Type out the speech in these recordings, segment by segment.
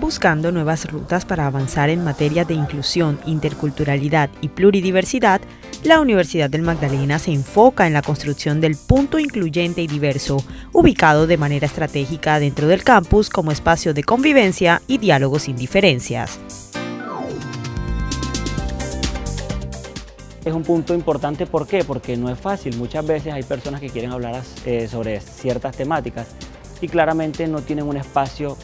buscando nuevas rutas para avanzar en materia de inclusión, interculturalidad y pluridiversidad, la Universidad del Magdalena se enfoca en la construcción del punto incluyente y diverso, ubicado de manera estratégica dentro del campus como espacio de convivencia y diálogo sin diferencias. Es un punto importante, ¿por qué? Porque no es fácil, muchas veces hay personas que quieren hablar sobre ciertas temáticas y claramente no tienen un espacio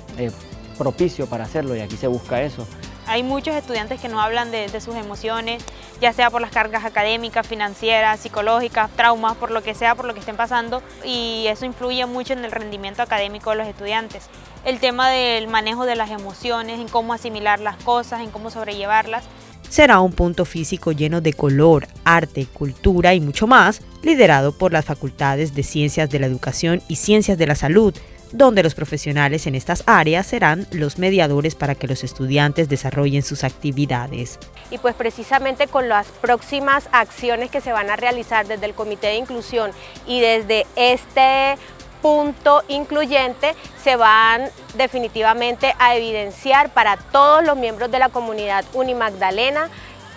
propicio para hacerlo, y aquí se busca eso. Hay muchos estudiantes que no hablan de sus emociones, ya sea por las cargas académicas, financieras, psicológicas, traumas, por lo que sea, por lo que estén pasando, y eso influye mucho en el rendimiento académico de los estudiantes. El tema del manejo de las emociones, en cómo asimilar las cosas, en cómo sobrellevarlas. Será un punto físico lleno de color, arte, cultura y mucho más, liderado por las facultades de Ciencias de la Educación y Ciencias de la Salud, donde los profesionales en estas áreas serán los mediadores para que los estudiantes desarrollen sus actividades. Y pues precisamente con las próximas acciones que se van a realizar desde el Comité de Inclusión y desde este punto incluyente se van definitivamente a evidenciar para todos los miembros de la comunidad Unimagdalena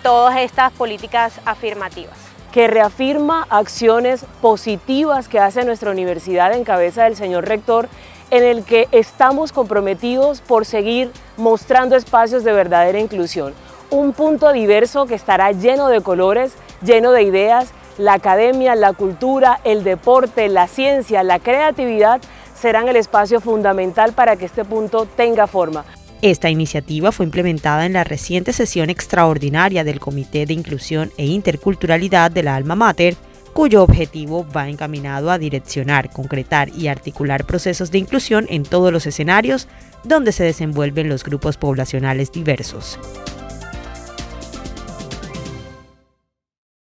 todas estas políticas afirmativas. Que reafirma acciones positivas que hace nuestra universidad en cabeza del señor rector, en el que estamos comprometidos por seguir mostrando espacios de verdadera inclusión. Un punto diverso que estará lleno de colores, lleno de ideas. La academia, la cultura, el deporte, la ciencia, la creatividad serán el espacio fundamental para que este punto tenga forma. Esta iniciativa fue implementada en la reciente sesión extraordinaria del Comité de Inclusión e Interculturalidad de la Alma Mater, cuyo objetivo va encaminado a direccionar, concretar y articular procesos de inclusión en todos los escenarios donde se desenvuelven los grupos poblacionales diversos.